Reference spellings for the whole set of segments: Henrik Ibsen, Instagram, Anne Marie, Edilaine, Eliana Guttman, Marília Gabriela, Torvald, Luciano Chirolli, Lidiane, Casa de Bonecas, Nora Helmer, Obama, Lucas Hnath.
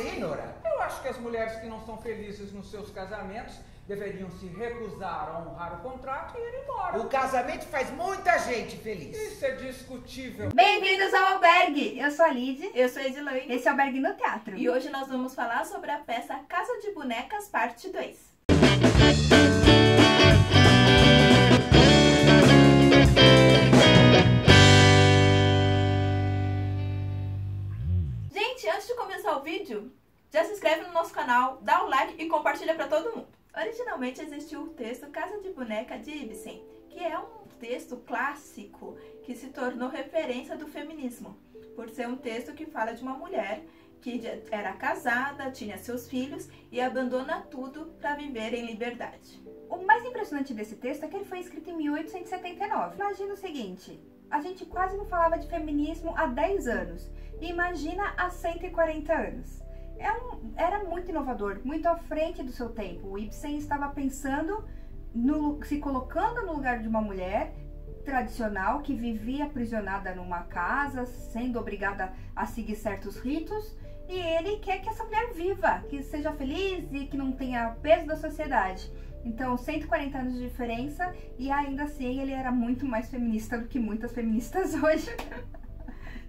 assim, Nora? Eu acho que as mulheres que não são felizes nos seus casamentos deveriam se recusar a honrar o contrato e ir embora. O casamento faz muita gente feliz. Isso é discutível. Bem-vindos ao albergue! Eu sou a Lid. Eu sou a Edilaine. Esse é o Albergue no Teatro. E hoje nós vamos falar sobre a peça Casa de Bonecas, parte 2. Gente, antes de começar o vídeo, já se inscreve no nosso canal, dá um like e compartilha pra todo mundo. Originalmente existiu o texto Casa de Boneca de Ibsen, que é um texto clássico que se tornou referência do feminismo, por ser um texto que fala de uma mulher que era casada, tinha seus filhos e abandona tudo para viver em liberdade. O mais impressionante desse texto é que ele foi escrito em 1879. Imagina o seguinte, a gente quase não falava de feminismo há 10 anos, e imagina há 140 anos. Era muito inovador, muito à frente do seu tempo. O Ibsen estava pensando, se colocando no lugar de uma mulher tradicional que vivia aprisionada numa casa, sendo obrigada a seguir certos ritos, e ele quer que essa mulher viva, que seja feliz e que não tenha peso da sociedade. Então, 140 anos de diferença, e ainda assim ele era muito mais feminista do que muitas feministas hoje.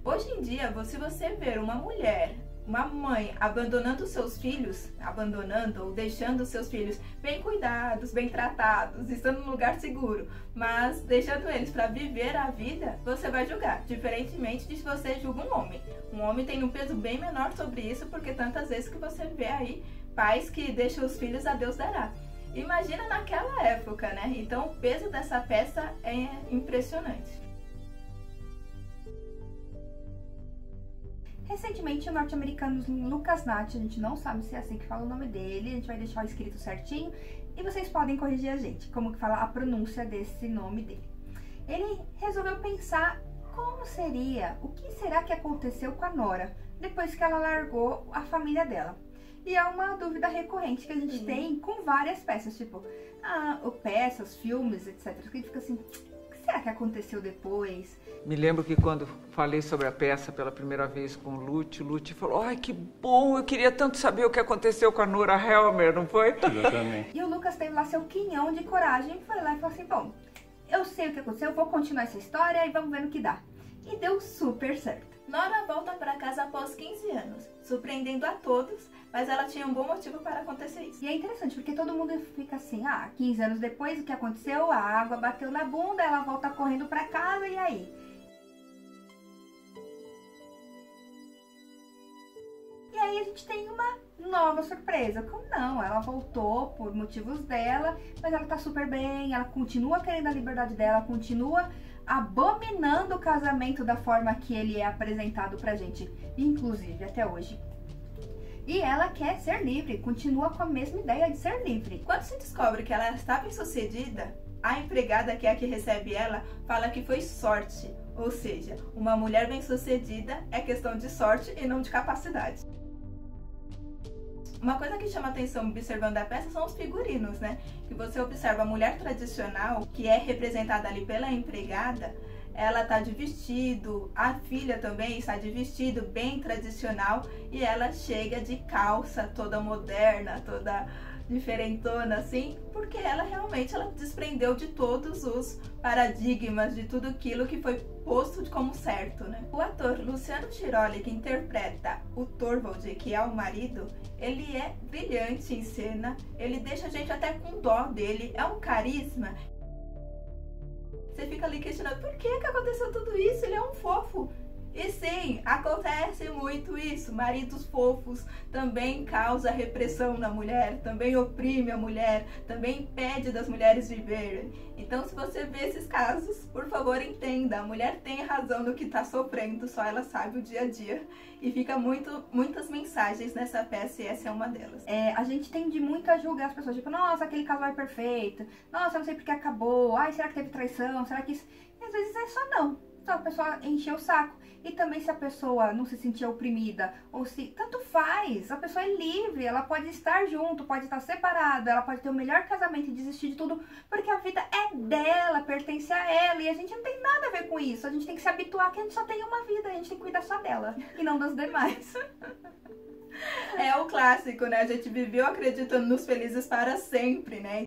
Hoje em dia, se você ver uma mulher, uma mãe abandonando seus filhos, abandonando ou deixando seus filhos bem cuidados, bem tratados, estando num lugar seguro, mas deixando eles para viver a vida, você vai julgar, diferentemente de se você julga um homem. Um homem tem um peso bem menor sobre isso, porque tantas vezes que você vê aí pais que deixam os filhos a Deus dará. Imagina naquela época, né? Então o peso dessa peça é impressionante. Recentemente, o norte-americano Lucas Hnath, a gente não sabe se é assim que fala o nome dele, a gente vai deixar o escrito certinho e vocês podem corrigir a gente, como que fala a pronúncia desse nome dele. Ele resolveu pensar como seria, o que será que aconteceu com a Nora depois que ela largou a família dela. E é uma dúvida recorrente que a gente tem com várias peças, tipo, peças, filmes, etc, que fica assim... Será que aconteceu depois? Me lembro que quando falei sobre a peça pela primeira vez com o Lute falou: ai, que bom, eu queria tanto saber o que aconteceu com a Nora Helmer, não foi? Exatamente. E o Lucas teve lá seu quinhão de coragem, foi lá e falou assim: bom, eu sei o que aconteceu, eu vou continuar essa história e vamos ver no que dá. E deu super certo. Nora volta para casa após 15 anos, surpreendendo a todos, mas ela tinha um bom motivo para acontecer isso. E é interessante, porque todo mundo fica assim, 15 anos depois, o que aconteceu? A água bateu na bunda, ela volta correndo para casa, e aí? E aí a gente tem uma nova surpresa. Como não? Ela voltou por motivos dela, mas ela tá super bem, ela continua querendo a liberdade dela, continua abominando o casamento da forma que ele é apresentado pra gente, inclusive até hoje. E ela quer ser livre, continua com a mesma ideia de ser livre. Quando se descobre que ela está bem-sucedida, a empregada, que é a que recebe ela, fala que foi sorte. Ou seja, uma mulher bem-sucedida é questão de sorte e não de capacidade. Uma coisa que chama atenção observando a peça são os figurinos, né? Que você observa a mulher tradicional, que é representada ali pela empregada, ela tá de vestido, a filha também está de vestido bem tradicional, e ela chega de calça toda moderna, toda diferentona assim, porque ela realmente desprendeu de todos os paradigmas, de tudo aquilo que foi posto como certo, né? O ator Luciano Chirolli, que interpreta o Torvald, que é o marido, ele é brilhante em cena, ele deixa a gente até com dó dele, é um carisma. Você fica ali questionando, por que que aconteceu tudo isso? Ele é um fofo. E sim, acontece muito isso, maridos fofos também causa repressão na mulher, também oprime a mulher, também impede das mulheres viverem. Então, se você vê esses casos, por favor, entenda, a mulher tem razão no que está sofrendo, só ela sabe o dia a dia. E fica muitas mensagens nessa peça, e essa é uma delas. A gente tende muito a julgar as pessoas, tipo, nossa, aquele casal é perfeito, nossa, não sei porque acabou, ai, será que teve traição, será que isso... E às vezes é só não. Então a pessoa encheu o saco, e também se a pessoa não se sentia oprimida, ou se... Tanto faz, a pessoa é livre, ela pode estar junto, pode estar separada, ela pode ter o melhor casamento e desistir de tudo, porque a vida é dela, pertence a ela, e a gente não tem nada a ver com isso, a gente tem que se habituar que a gente só tem uma vida, a gente tem que cuidar só dela, e não dos demais. clássico, né? A gente viveu acreditando nos felizes para sempre, né?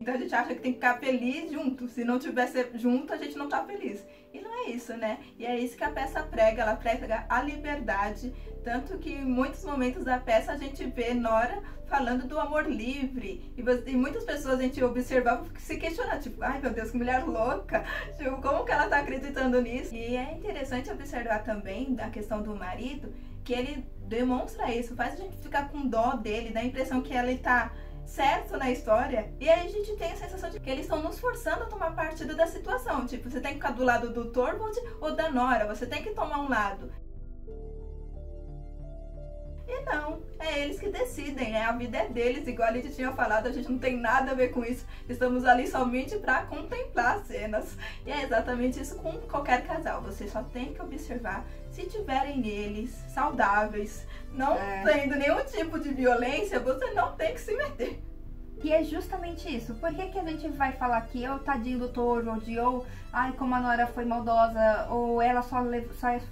Então a gente acha que tem que ficar feliz junto. Se não tivesse junto, a gente não tá feliz. E não é isso, né? E é isso que a peça prega. Ela prega a liberdade. Tanto que em muitos momentos da peça a gente vê Nora falando do amor livre. E muitas pessoas a gente observava se questionando. Tipo, ai meu Deus, que mulher louca. Tipo, como que ela tá acreditando nisso? E é interessante observar também a questão do marido. Que ele demonstra isso. Faz a gente ficar com dó dele. Dá a impressão que ela tá certo na história, e aí a gente tem a sensação de que eles estão nos forçando a tomar partido da situação, tipo, você tem que ficar do lado do Torvald ou da Nora, você tem que tomar um lado. E não, é eles que decidem, né? A vida é deles, igual a gente tinha falado, a gente não tem nada a ver com isso, estamos ali somente para contemplar cenas. E é exatamente isso com qualquer casal, você só tem que observar se tiverem eles saudáveis, não tendo nenhum tipo de violência, você não tem que se meter. E é justamente isso. Por que que a gente vai falar que eu tadinho do Torvald, ou ai como a Nora foi maldosa, ou ela só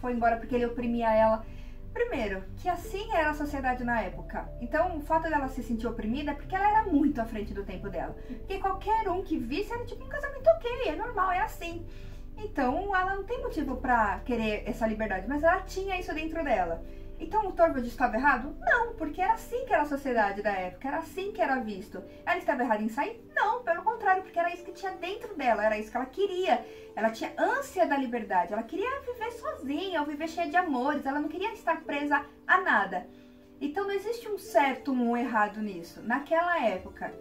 foi embora porque ele oprimia ela? Primeiro, que assim era a sociedade na época. Então, o fato dela se sentir oprimida é porque ela era muito à frente do tempo dela. Porque qualquer um que visse era tipo um casamento ok, é normal, é assim. Então, ela não tem motivo pra querer essa liberdade, mas ela tinha isso dentro dela. Então, o Torvald estava errado? Não, porque era assim que era a sociedade da época, era assim que era visto. Ela estava errada em sair? Não, pelo contrário, porque era isso que tinha dentro dela, era isso que ela queria. Ela tinha ânsia da liberdade, ela queria viver sozinha, viver cheia de amores, ela não queria estar presa a nada. Então, não existe um certo ou um errado nisso, naquela época.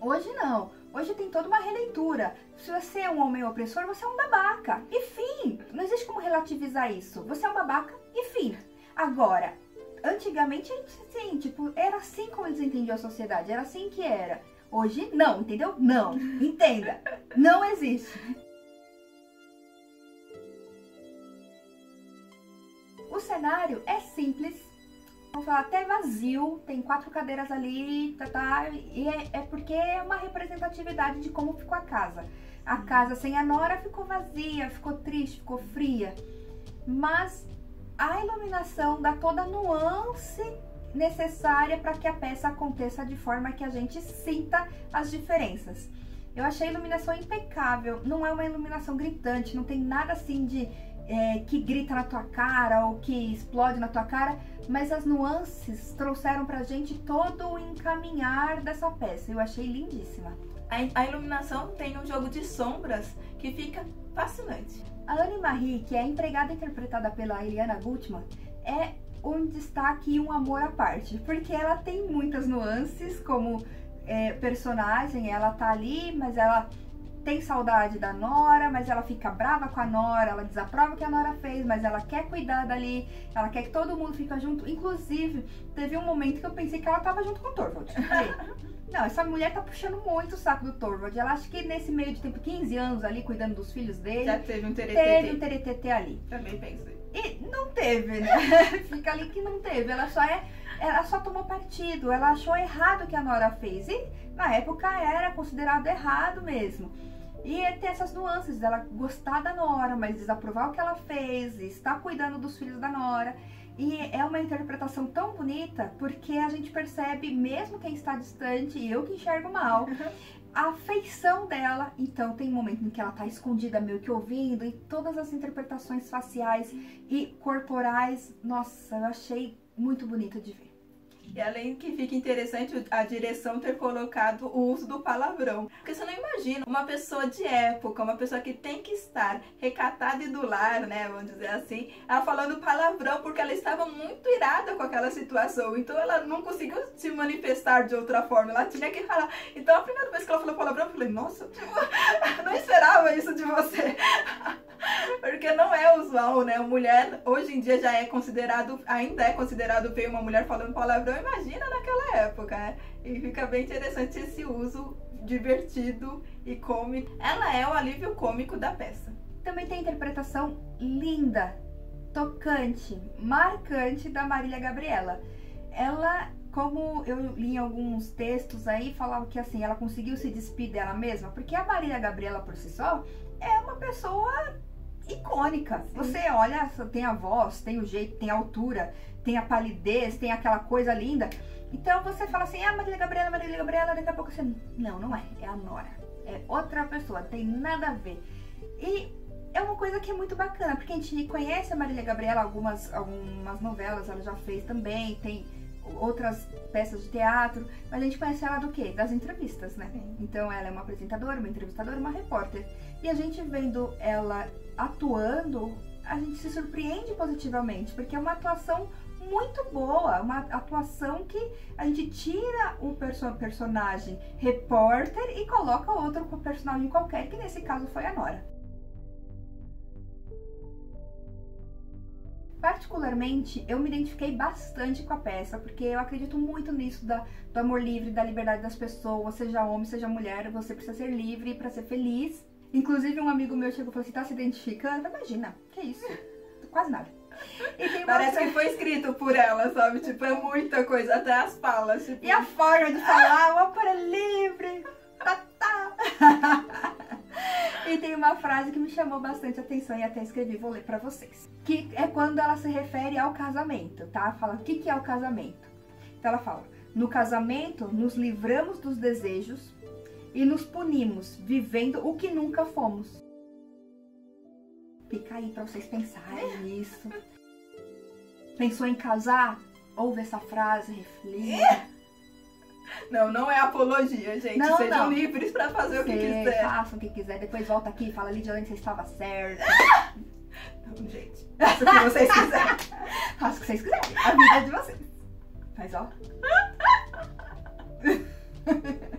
Hoje não, hoje tem toda uma releitura. Se você é um homem opressor, você é um babaca, e fim. Não existe como relativizar isso, você é um babaca, e fim. Agora, antigamente sim, tipo, era assim como eles entendiam a sociedade, era assim que era. Hoje não, entendeu? Não, entenda, não existe. O cenário é simples, vou falar até vazio, tem 4 cadeiras ali, e é porque é uma representatividade de como ficou a casa. A casa sem a Nora ficou vazia, ficou triste, ficou fria, mas a iluminação dá toda a nuance necessária para que a peça aconteça de forma que a gente sinta as diferenças. Eu achei a iluminação impecável, não é uma iluminação gritante, não tem nada assim de que grita na tua cara ou que explode na tua cara, mas as nuances trouxeram pra gente todo o encaminhar dessa peça, eu achei lindíssima. A iluminação tem um jogo de sombras que fica fascinante. A Anne Marie, que é a empregada interpretada pela Eliana Guttman, é um destaque e um amor à parte, porque ela tem muitas nuances como personagem, ela tá ali, mas ela tem saudade da Nora, mas ela fica brava com a Nora, ela desaprova o que a Nora fez, mas ela quer cuidar dali, ela quer que todo mundo fique junto. Inclusive, teve um momento que eu pensei que ela tava junto com o Torvald. Não, essa mulher tá puxando muito o saco do Torvald. Ela acha que nesse meio de tempo, 15 anos ali, cuidando dos filhos dele, já teve um teretetê. Teve um teretetê ali. Também pensei. E não teve, né? Fica ali que não teve. Ela só tomou partido, ela achou errado o que a Nora fez. E na época era considerado errado mesmo. E tem essas nuances dela gostar da Nora, mas desaprovar o que ela fez, estar cuidando dos filhos da Nora. E é uma interpretação tão bonita, porque a gente percebe, mesmo quem está distante, e eu que enxergo mal, a afeição dela. Então tem um momento em que ela está escondida, meio que ouvindo, e todas as interpretações faciais e corporais, nossa, eu achei muito bonita de ver. E além que fica interessante a direção ter colocado o uso do palavrão. Porque você não imagina uma pessoa de época, uma pessoa que tem que estar recatada e do lar, né, vamos dizer assim, ela falando palavrão porque ela estava muito irada com aquela situação. Então ela não conseguiu se manifestar de outra forma, ela tinha que falar. Então a primeira vez que ela falou palavrão, eu falei, nossa, eu não esperava isso de você. Porque não é usual, né? Mulher hoje em dia já é considerado, ainda é considerado feio uma mulher falando palavrão, imagina naquela época, né? E fica bem interessante esse uso divertido e cômico. Ela é o alívio cômico da peça. Também tem a interpretação linda, tocante, marcante da Marília Gabriela. Ela, como eu li em alguns textos aí, falava que assim, ela conseguiu se despir dela mesma, porque a Marília Gabriela por si só é uma pessoa icônica. Você olha, tem a voz, tem o jeito, tem a altura, tem a palidez, tem aquela coisa linda. Então você fala assim, ah, Marília Gabriela, daqui a pouco você... Não, não é. É a Nora. É outra pessoa, não tem nada a ver. E... é uma coisa que é muito bacana, porque a gente conhece a Marília Gabriela, algumas novelas ela já fez também, tem outras peças de teatro, mas a gente conhece ela do quê? Das entrevistas, né? Então ela é uma apresentadora, uma entrevistadora, uma repórter. E a gente vendo ela atuando, a gente se surpreende positivamente, porque é uma atuação muito boa, uma atuação que a gente tira o personagem repórter e coloca outro personagem qualquer, que nesse caso foi a Nora. Particularmente, eu me identifiquei bastante com a peça, porque eu acredito muito nisso do amor livre, da liberdade das pessoas, seja homem, seja mulher, você precisa ser livre para ser feliz. Inclusive, um amigo meu chegou e falou assim, tá se identificando? Imagina, que isso? Quase nada. E tem parece que foi escrito por ela, sabe? Tipo, é muita coisa, até as falas. Tipo... e a forma de falar, o amor é livre, E tem uma frase que me chamou bastante atenção e até escrevi, vou ler pra vocês. Que é quando ela se refere ao casamento, tá? Fala, o que que é o casamento? Então ela fala, no casamento nos livramos dos desejos e nos punimos, vivendo o que nunca fomos. Fica aí pra vocês pensarem nisso. Pensou em casar? Ouve essa frase, reflita. Não, não é apologia, gente. Não, sejam livres pra fazer o que quiser. Façam o que quiser, depois volta aqui e fala, Lidiane, você estava certa. Não, gente. Faça o que vocês quiserem. Faça o que vocês quiserem. A vida é de vocês. Mas ó.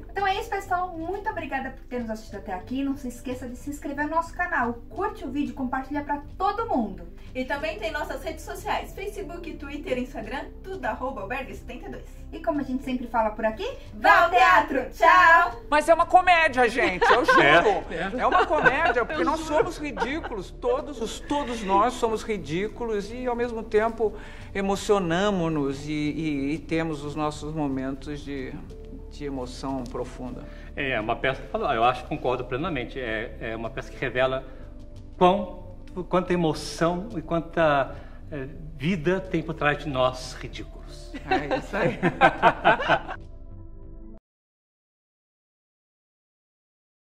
Então é isso, pessoal. Muito obrigada por ter nos assistido até aqui. Não se esqueça de se inscrever no nosso canal. Curte o vídeo, compartilha pra todo mundo. E também tem nossas redes sociais, Facebook, Twitter, Instagram, tudo @albergue72. E como a gente sempre fala por aqui, vá ao teatro! Tchau! Mas é uma comédia, gente, eu juro. É uma comédia, porque nós somos ridículos, todos nós somos ridículos e ao mesmo tempo emocionamos-nos e temos os nossos momentos de emoção profunda. É uma peça que eu acho, concordo plenamente, é uma peça que revela quanta emoção e quanta vida tem por trás de nós ridículos. É isso aí.